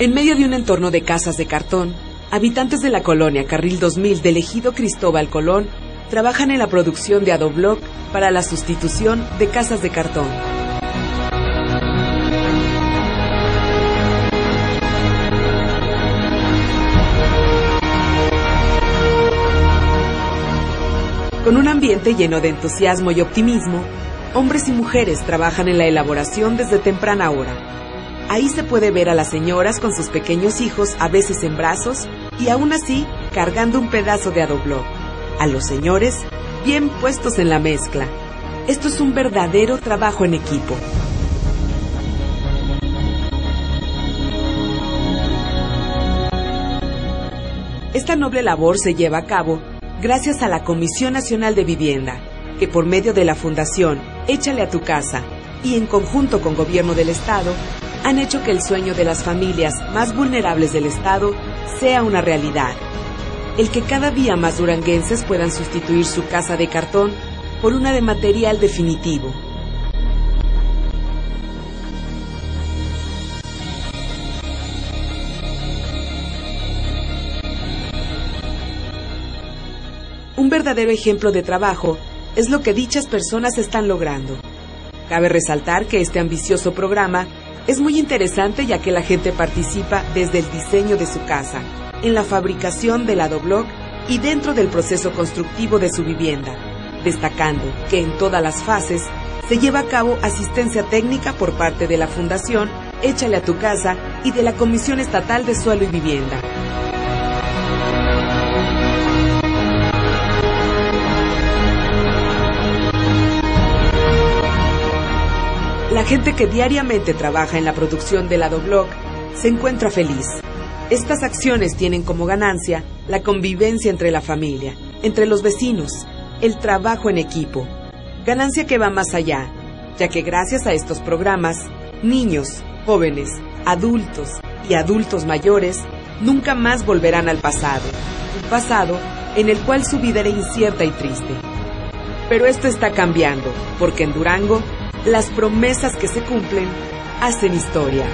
En medio de un entorno de casas de cartón, habitantes de la colonia Carril 2000 del ejido Cristóbal Colón trabajan en la producción de adoblock para la sustitución de casas de cartón. Con un ambiente lleno de entusiasmo y optimismo, hombres y mujeres trabajan en la elaboración desde temprana hora. Ahí se puede ver a las señoras con sus pequeños hijos, a veces en brazos, y aún así cargando un pedazo de adoblock. A los señores, bien puestos en la mezcla. Esto es un verdadero trabajo en equipo. Esta noble labor se lleva a cabo gracias a la Comisión Nacional de Vivienda, que por medio de la Fundación Échale a Tu Casa y en conjunto con Gobierno del Estado, han hecho que el sueño de las familias más vulnerables del Estado sea una realidad. El que cada día más duranguenses puedan sustituir su casa de cartón por una de material definitivo. Un verdadero ejemplo de trabajo es lo que dichas personas están logrando. Cabe resaltar que este ambicioso programa es muy interesante, ya que la gente participa desde el diseño de su casa, en la fabricación del adoblock y dentro del proceso constructivo de su vivienda, destacando que en todas las fases se lleva a cabo asistencia técnica por parte de la Fundación Échale a Tu Casa y de la Comisión Estatal de Suelo y Vivienda. La gente que diariamente trabaja en la producción del adoblock se encuentra feliz. Estas acciones tienen como ganancia la convivencia entre la familia, entre los vecinos, el trabajo en equipo. Ganancia que va más allá, ya que gracias a estos programas, niños, jóvenes, adultos y adultos mayores nunca más volverán al pasado. Un pasado en el cual su vida era incierta y triste. Pero esto está cambiando, porque en Durango, las promesas que se cumplen hacen historia.